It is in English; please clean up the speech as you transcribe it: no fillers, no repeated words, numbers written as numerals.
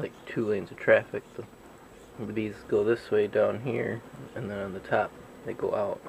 like two lanes of traffic. These go this way down here, and then on the top they go out.